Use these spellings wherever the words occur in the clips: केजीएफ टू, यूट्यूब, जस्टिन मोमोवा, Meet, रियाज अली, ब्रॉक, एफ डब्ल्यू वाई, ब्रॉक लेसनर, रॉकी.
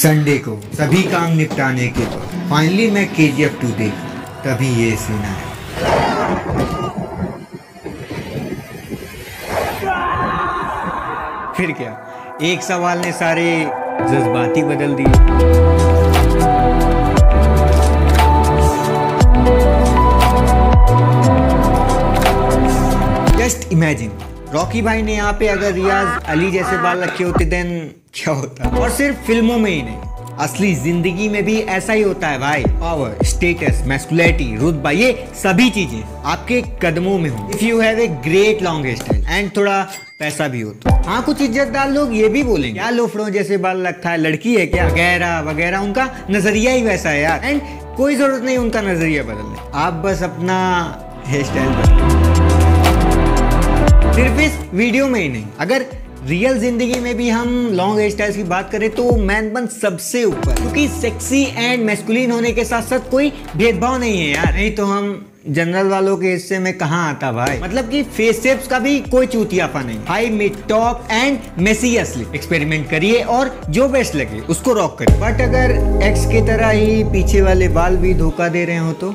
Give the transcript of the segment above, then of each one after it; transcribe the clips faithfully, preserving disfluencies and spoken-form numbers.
Sunday को सभी काम निपटाने के बाद फाइनली मैं केजीएफ टू देखा, तभी ये सीन आया। फिर क्या, एक सवाल ने सारे जज्बाती बदल दिए। जस्ट इमेजिन, रॉकी भाई ने यहाँ पे अगर रियाज अली जैसे बाल रखे होते देन क्या होता। और सिर्फ फिल्मों में ही नहीं, असली जिंदगी में भी ऐसा ही होता है भाई। पावर, स्टेटस, मैस्कुलिनिटी, रुतबा, ये सभी चीजें आपके कदमों में हो। If you have a great long hair style and थोड़ा पैसा भी हो तो। हाँ, कुछ इज्जतदार लोग ये भी बोलेंगे क्या लोफड़ों जैसे बाल रखा है, लड़की है क्या, वगैरह वगैरह। उनका नजरिया ही वैसा है यार, एंड कोई जरूरत नहीं उनका नजरिया बदलने। आप बस अपना हेयर स्टाइल बदलो। सिर्फ इस वीडियो में ही नहीं, अगर रियल जिंदगी में भी हम लॉन्ग हेयर स्टाइल की बात करें तो मैन बन सबसे ऊपर, क्योंकि सेक्सी एंड मैस्कुलिन होने के साथ साथ कोई भेदभाव नहीं है यार। नहीं तो हम जनरल वालों के हिस्से में कहाँ आता भाई। मतलब कि फेस शेप्स का भी कोई चूतियापा नहीं। High, mid, top and messy असली। एक्सपेरिमेंट करिए और जो बेस्ट लगे उसको रॉक करिए। बट अगर एक्स की तरह ही पीछे वाले बाल भी धोखा दे रहे हो तो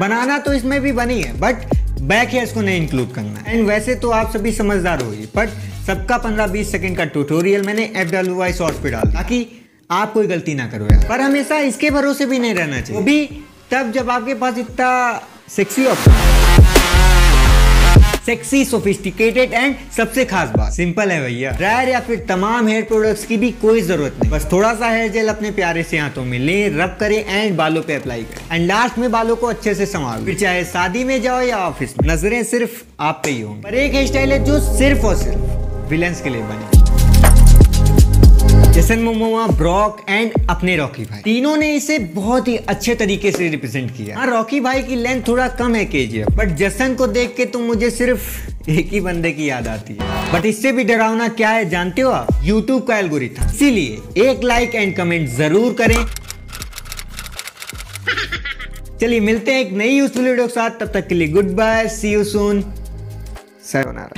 बनाना तो इसमें भी बनी है, बट बैक हेयर्स को नहीं इंक्लूड करना। एंड वैसे तो आप सभी समझदार होगी, बट सबका पंद्रह बीस सेकंड का ट्यूटोरियल मैंने एफ डब्ल्यू वाई शॉर्ट्स पे डाला ताकि आप कोई गलती ना करो यार। पर हमेशा इसके भरोसे भी नहीं रहना चाहिए, वो भी तब जब आपके पास इतना sexy option. Sexy, sophisticated and सबसे खास बात सिंपल है भैया, ड्रायर या फिर तमाम हेयर प्रोडक्ट्स की भी कोई जरूरत नहीं। बस थोड़ा सा हेयर जेल अपने प्यारे से हाथों में ले, रब करें एंड बालों पे अप्लाई करें। एंड लास्ट में बालों को अच्छे से संभालो, फिर चाहे शादी में जाओ या ऑफिस में, नजरें सिर्फ आप पे ही होंगी। पर एक हेयर स्टाइल है जो सिर्फ और सिर्फ विलेंस के लिए बने। जस्टिन मोमोवा, ब्रॉक एंड अपने रॉकी भाई, तीनों ने इसे बहुत ही अच्छे तरीके से रिप्रेजेंट किया। हाँ, रॉकी भाई की लेंथ थोड़ा कम है केजीएफ, बट जस्टिन को देख के तो मुझे सिर्फ एक ही बंदे की याद आती है। बट इससे भी डरावना क्या है जानते हो आप, यूट्यूब का एल्गोरिथम। इसीलिए एक लाइक एंड कमेंट जरूर करें। चलिए मिलते हैं एक नई यूजफुल वीडियो के साथ, तब तक के लिए good bye, see you soon, sayonara.